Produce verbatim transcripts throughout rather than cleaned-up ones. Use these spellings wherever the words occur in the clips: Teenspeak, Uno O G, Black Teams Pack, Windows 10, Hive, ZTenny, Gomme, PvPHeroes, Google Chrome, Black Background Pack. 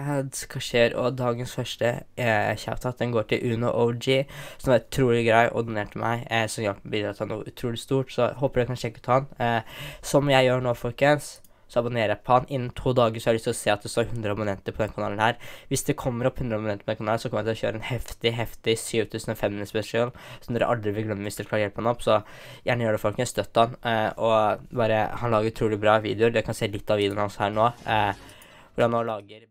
Hva skjer, og dagens første eh, kjaptatt, den går til Uno O G, som er utrolig grei og donert til meg, eh, som hjelper bidra til noe utrolig stort, så håper dere kan sjekke ut han. Eh, som jeg gjør nå, folkens, så abonnerer jeg på han. Innen to dager så har jeg lyst til å se at det står hundre abonnenter på den kanalen her. Hvis det kommer opp hundre abonnenter på den kanalen, så kommer jeg til å kjøre en heftig, heftig syv tusen fem hundre spesial, som dere aldri vil glemme hvis dere klarer å hjelpe han opp, så gjerne gjør det, folkens, støtt han, eh, og bare, han lager utrolig bra videoer. Dere kan se litt av videoen hans her nå, eh, hvor han nå lager...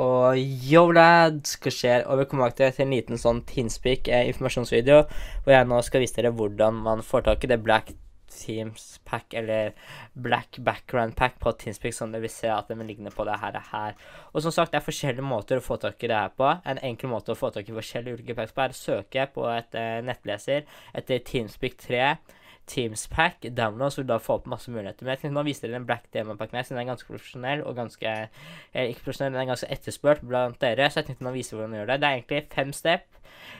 Og yo lads, hva skjer? Og velkommen tilbake til en liten sånn Teenspeak eh, informasjonsvideo, hvor jeg nå skal vise dere hvordan man får tak i det Black Teams Pack, eller Black Background Pack på Teenspeak, som dere vil se at den ligner på det her, her. Og som sagt, det er forskjellige måter å få tak i det her på. En enkel måte å få tak i forskjellige ulike packs på er å søke på et eh, nettleser etter Teenspeak tre. Teams Pack, download, så du da får opp masse muligheter. Men jeg tenkte man viser dere den Black Demon Packen her, siden den er ganske profesjonell, og ganske, eller ikke profesjonell, den er ganske etterspørt blant dere, så jeg tenkte man viser hvordan du gjør det. Det er egentlig fem step,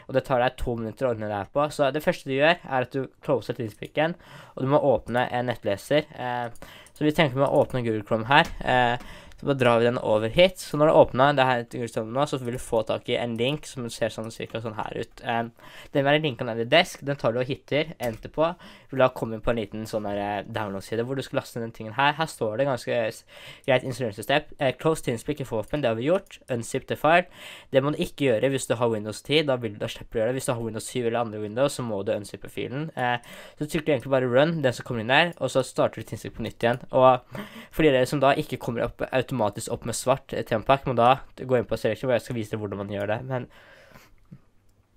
og det tar deg to minutter å ordne det her på. Så det første du gjør, er at du closer Teenspeaken, og du må åpne en nettleser. Eh, så vi tenker vi må åpne Google Chrome her, eh, så bare drar vi den over hit. Så når du åpner det her til Google Chrome nå, så vil du få tak i en link som ser sånn cirka sånn her ut. Um, den vil være linken ned i desk, den tar du og hitter, enter på. Du vil da komme inn på en liten sånn der download-side hvor du skal laste den tingen her. Her står det ganske greit installeringssystem. Uh, close Teenspeak for open, det har vi gjort. Unzip the file. Det må du ikke gjøre hvis du har Windows ti, da vil du da slipper å gjøre det. Hvis du har Windows syv eller andre Windows, så må du unzippe filen. Uh, så trykker du egentlig bare run, den som kommer inn der, og så starter du Teenspeak på nytt igjen. Og for dere som da ikke kommer opp automatisk opp med svart tempack, må da gå inn på selection, hvor jeg skal vise dere hvordan man gjør det. Men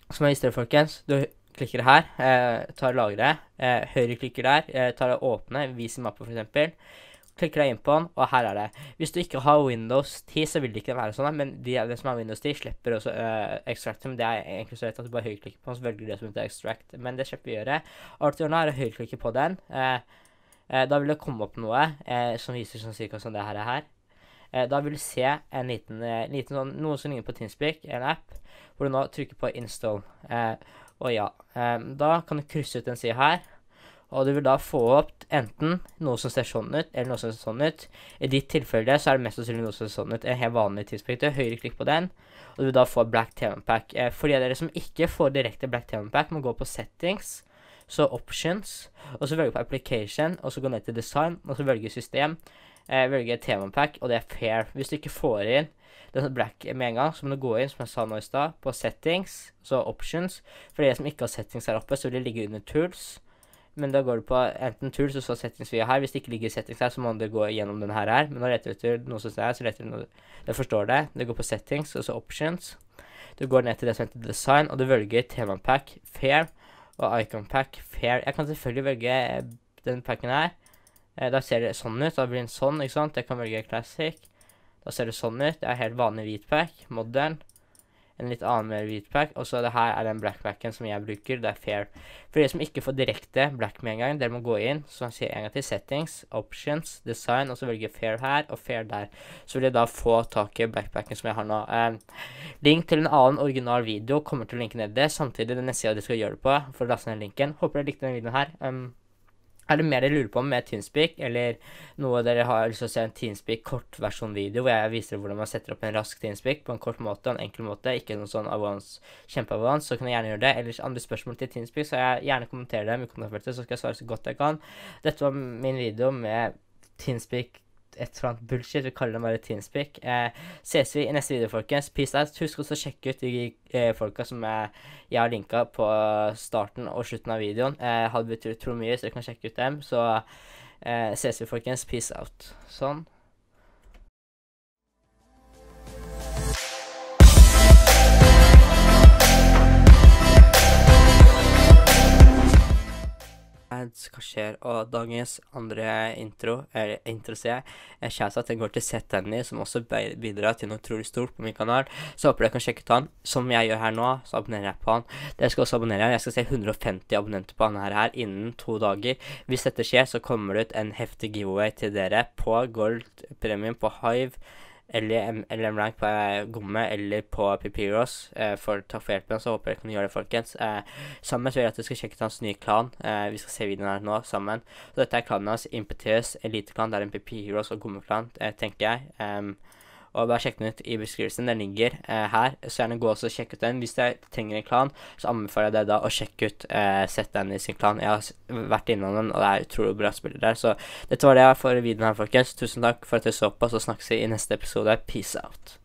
som jeg viste dere, folkens, du klikker her, eh, tar lagre, eh, høyre klikker der, eh, tar det åpne, vis i mappen for eksempel, klikker deg inn på den, og her er det. Hvis du ikke har Windows ti, så vil det ikke være sånn, men de, de som har Windows ti slipper også uh, extract, men det er egentlig så rett at du bare høyreklikker på den, så velger du det som heter extract, men det slipper vi gjøre. Alt du gjør nå er å høyreklikke på den, eh, eh, da vil det komme opp noe eh, som viser sånn cirka som det her er her. Da vil du se en liten, liten sånn, noe som ligner på Teenspeak, en app, hvor du nå trykker på install. Eh, og ja, eh, da kan du krysse ut den siden her, og du vil da få opp enten noe som ser sånn ut, eller noe som ser sånn ut. I ditt tilfelle så er det mest sannsynlig noe som ser sånn ut, en helt vanlig Teenspeak. Høyre klikk på den, og du vil da få Black Team Pack. Eh, for de av dere som ikke får direkte Black Team Pack, må gå på settings, så options, og så velge på application, og så gå ned til design, og så velge system. Eh, velge Team Pack, og det er fair. Hvis du ikke får inn den sånn black med en gang, så må du gå inn, som jeg sa nå i stad, på settings, så options. For de som ikke har settings her oppe, så vil det ligge under tools. Men da går du på enten tools, og så settings via her. Hvis det ikke ligger settings her, så må du gå gjennom den her her. Men nå leter du til noe som er, så leter du noe. Jeg forstår det. Du går på settings, og så options. Du går ned til det som heter design, og du velger Team Pack, fair, og Icon Pack, fair. Jeg kan selvfølgelig velge den packen her. Eh, da ser det sånn ut, da blir det en sånn, ikke sant? Jeg kan velge Classic. Da ser det sånn ut, det er helt vanlig hvit pack, Modern. En litt annen mer hvit pack, og så det her er den black packen som jeg bruker, det er fair. For de som ikke får direkte black med en gang, dere må gå inn, så sier jeg en gang til settings, options, design, og så velger fair her og fair der. Så vil jeg da få tak i black packen som jeg har nå. Eh, link til en annen original video kommer til å linke ned det, samtidig den neste siden dere skal gjøre det på, for å laste ned linken. Håper dere likte denne videoen her. Um, Er det mer dere lurer på med Teenspeak, eller noe dere har lyst til å se en Teenspeak-kortversjon-video, hvor jeg viser hvordan man setter opp en rask Teenspeak på en kort måte, en enkel måte, ikke noen sånn avans, kjempeavans, så kan jeg gjerne gjøre det. Ellers andre spørsmål til Teenspeak, så jeg gjerne kommenterer dem i kommentarfeltet, så skal jeg svare så godt jeg kan. Dette var min video med Teenspeak, et eller annet bullshit, vi kaller det bare Teenspeak. Eh, ses vi i neste video, folkens. Peace out. Husk også å sjekke ut de eh, folka som jeg, jeg har linka på starten og slutten av videoen. Eh, hadde betyr utrolig mye, så dere kan sjekke ut dem. Så eh, ses vi, folkens. Peace out. Sånn. Hva skjer? Og dagens andre intro, eller intro ser jeg, er kjære at den går til ZTenny, som også bidrar til noe utrolig stort på min kanal. Så håper dere kan sjekke ut han, som jeg gjør her nå, så abonnerer jeg på han. Dere skal også abonnere han, jeg skal se hundre og femti abonnenter på han her, her innen to dager. Hvis dette skjer, så kommer det ut en heftig giveaway til dere på Gold Premium, på Hive, eller L M Rank på Gomme eller på PvPHeroes. Eh, for takk for hjelpen, så håper jeg dere kan gjøre det, folkens. Eh, sammen så vil jeg at vi skal sjekke ut hans nye klan. Eh, vi skal se videoen her nå, sammen. Så dette er klanen hans, Impetus, Elite-klan, det er en PvPHeroes og Gomme-klan, eh, tenker jeg. Um, og bare sjekk den ut i beskrivelsen, den ligger eh, her, så gjerne gå også og sjekk ut den. Hvis dere trenger en klan, så anbefaler jeg deg da å sjekke ut eh, ZTenny sin klan. Jeg har vært innom den, og det er utrolig bra spiller der, så dette var det jeg har for videoen her, folkens. Tusen takk for at dere så på, så snakkes vi i neste episode. Peace out.